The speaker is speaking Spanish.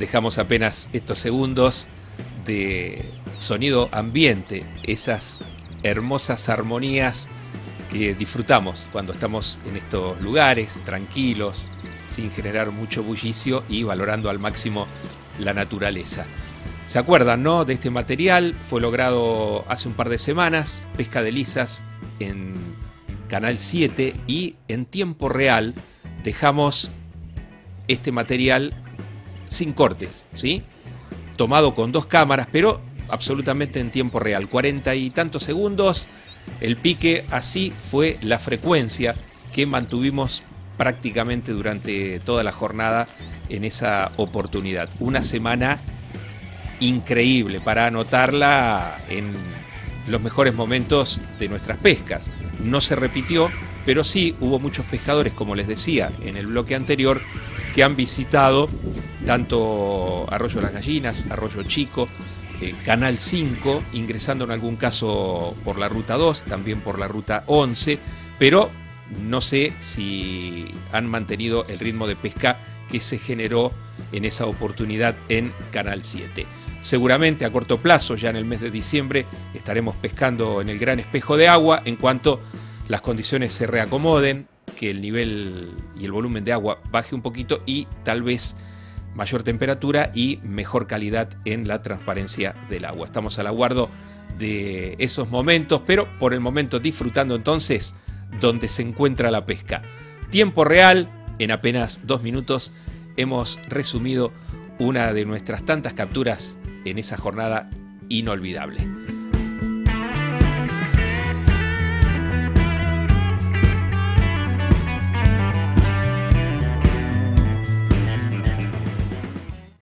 dejamos apenas estos segundos de sonido ambiente, esas hermosas armonías que disfrutamos cuando estamos en estos lugares, tranquilos, sin generar mucho bullicio y valorando al máximo la naturaleza. ¿Se acuerdan, no?, de este material. Fue logrado hace un par de semanas, Pesca de Lisas en Canal 7, y en tiempo real dejamos este material sin cortes, ¿sí? Tomado con dos cámaras, pero absolutamente en tiempo real. 40 y tantos segundos el pique, así fue la frecuencia que mantuvimos prácticamente durante toda la jornada en esa oportunidad. Una semana increíble para anotarla en los mejores momentos de nuestras pescas. No se repitió, pero sí hubo muchos pescadores, como les decía en el bloque anterior, que han visitado tanto Arroyo de las Gallinas, Arroyo Chico, Canal 5, ingresando en algún caso por la Ruta 2, también por la Ruta 11, pero no sé si han mantenido el ritmo de pesca que se generó en esa oportunidad en Canal 7. Seguramente a corto plazo, ya en el mes de diciembre, estaremos pescando en el Gran Espejo de Agua, en cuanto las condiciones se reacomoden, que el nivel y el volumen de agua baje un poquito y tal vez mayor temperatura y mejor calidad en la transparencia del agua. Estamos al aguardo de esos momentos, pero por el momento disfrutando entonces donde se encuentra la pesca. Tiempo real, en apenas 2 minutos hemos resumido una de nuestras tantas capturas en esa jornada inolvidable.